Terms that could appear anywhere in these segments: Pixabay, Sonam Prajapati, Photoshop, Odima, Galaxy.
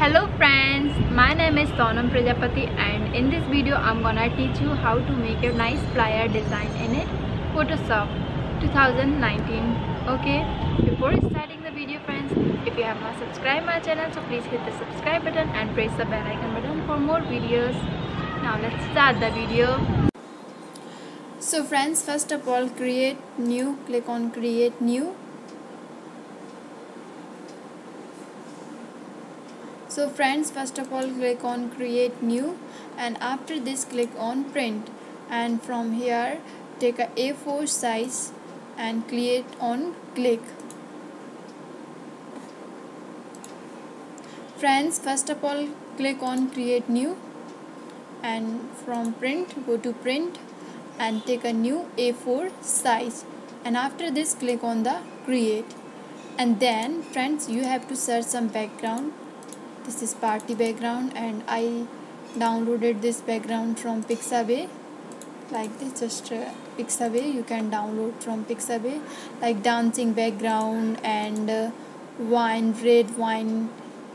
Hello friends, my name is Sonam Prajapati and in this video I'm gonna teach you how to make a nice flyer design in it Photoshop 2019. Okay, before starting the video friends, if you have not subscribed my channel, so please hit the subscribe button and press the bell icon button for more videos. Now let's start the video. So friends, first of all create new, click on create new. So friends, first of all click on create new and after this click on print, and from here take a A4 size and create on click. Friends, first of all click on create new and from print go to print and take a new A4 size and after this click on the create, and then friends you have to search some background. This is party background and I downloaded this background from Pixabay, like this, just Pixabay, you can download from Pixabay, like dancing background and wine, red wine.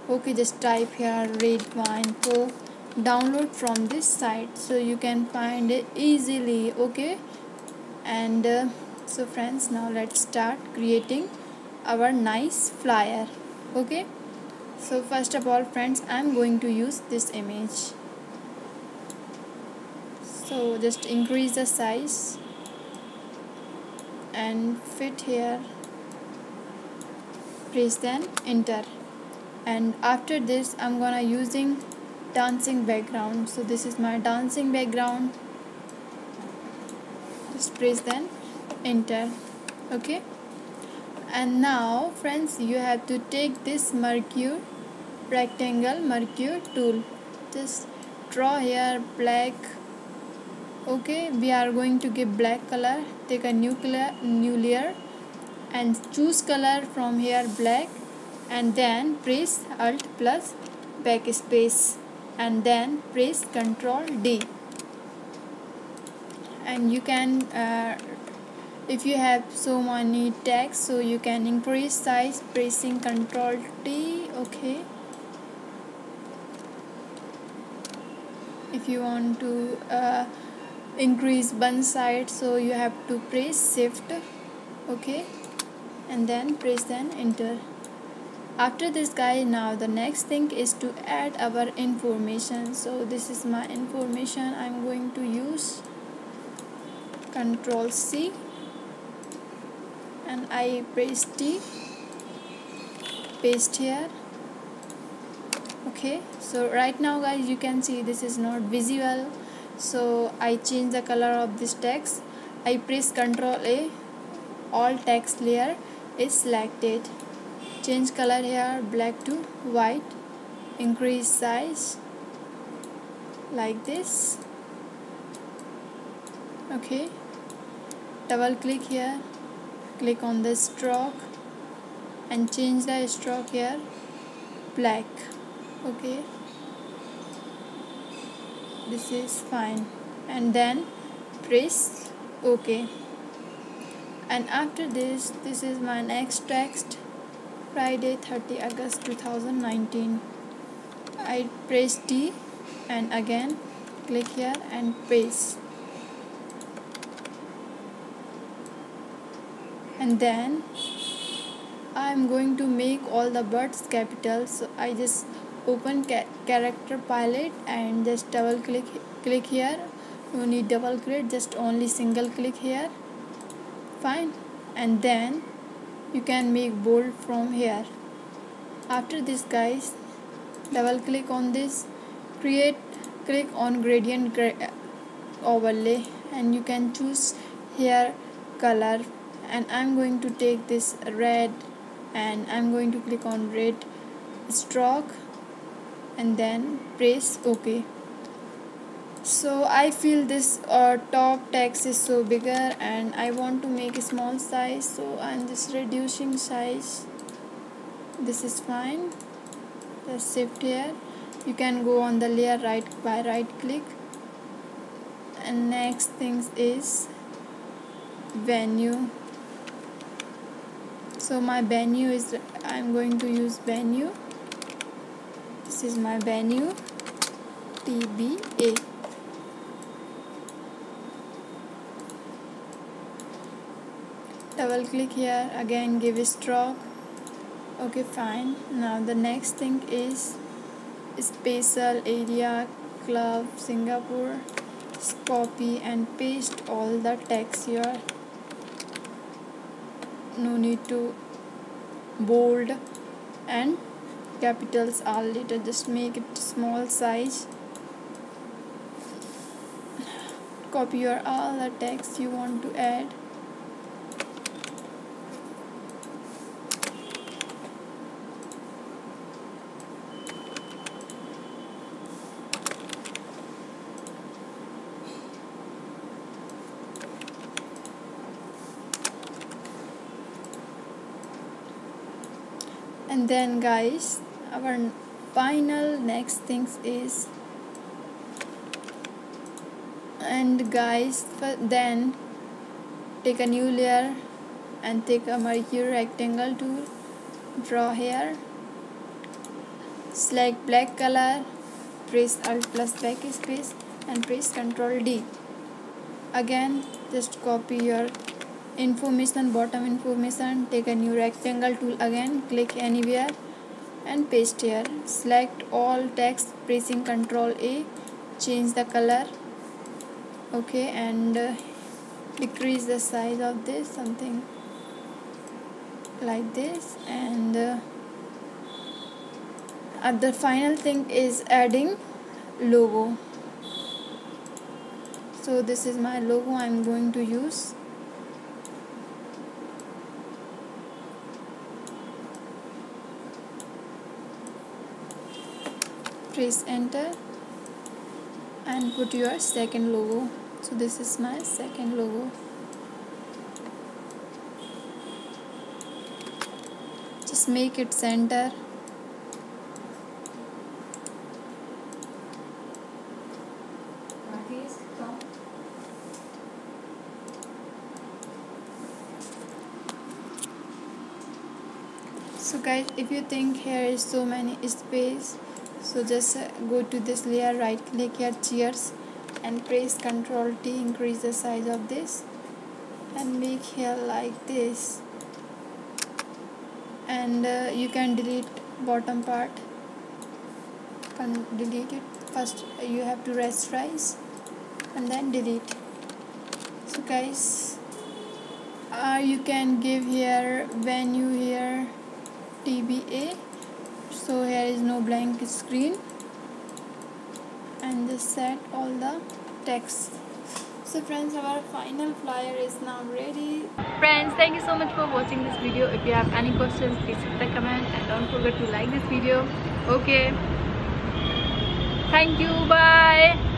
Okay, just type here red wine, so download from this site so you can find it easily. Okay, and so friends, now let's start creating our nice flyer. Okay, so first of all friends, I am going to use this image, so just increase the size and fit here, press then enter, and after this I am gonna using dancing background, so this is my dancing background, just press then enter. Okay, and now friends you have to take this mercury rectangle mercury tool, just draw here black. Okay, we are going to give black color, take a new color, new layer and choose color from here black, and then press alt plus backspace and then press Ctrl D, and you can if you have so many tags, so you can increase size pressing Ctrl T. okay, if you want to increase one side, so you have to press shift. Okay, and then press then enter. After this guy, now the next thing is to add our information, so this is my information, I'm going to use Ctrl C and I press T, paste here. Okay, so right now guys you can see this is not visible, so I change the color of this text, I press Ctrl A, all text layer is selected, change color here black to white, increase size like this. Okay, double click here, click on the stroke and change the stroke here black. Okay, this is fine, and then press OK, and after this, this is my next text, Friday 30 August 2019, I press T and again click here and paste. And then I am going to make all the words capital, so I just open character palette and just double click here, no need double click, just only single click here, fine, and then you can make bold from here. After this guys, double click on this, click on gradient overlay and you can choose here color, and I'm going to take this red and I'm going to click on red stroke and then press OK. So I feel this top text is so bigger and I want to make a small size, so I'm just reducing size, this is fine, just shift here, you can go on the layer by right click, and next thing is venue. So my venue is, I'm going to use venue, This is my venue, TBA. Double click here, again give a stroke. Okay, fine. Now the next thing is spatial area, club, Singapore. Just copy and paste all the text here. No need to bold and capitals are later. Just make it small size. Copy your all the text you want to add. And then guys, our final next things is, and guys, then take a new layer and take a mercury rectangle tool, draw here, select black color, press Alt plus backspace and press Ctrl D. Again just copy your information, bottom information, take a new rectangle tool, again click anywhere and paste here, select all text, pressing Ctrl A, change the color, okay, and decrease the size of this, something like this. And the final thing is adding logo. So this is my logo I'm going to use. Press enter and put your second logo. So this is my second logo. Just make it center. So guys, if you think here is so many space, so just go to this layer, right click here, cheers, and press Ctrl T, increase the size of this and make here like this. And you can delete bottom part, can delete it. First you have to rasterize and then delete. So guys, you can give here venue, here TBA. So here is no blank screen, and just set all the text. So friends, our final flyer is now ready. Friends, thank you so much for watching this video. If you have any questions, please hit the comment and don't forget to like this video. Okay, thank you, bye.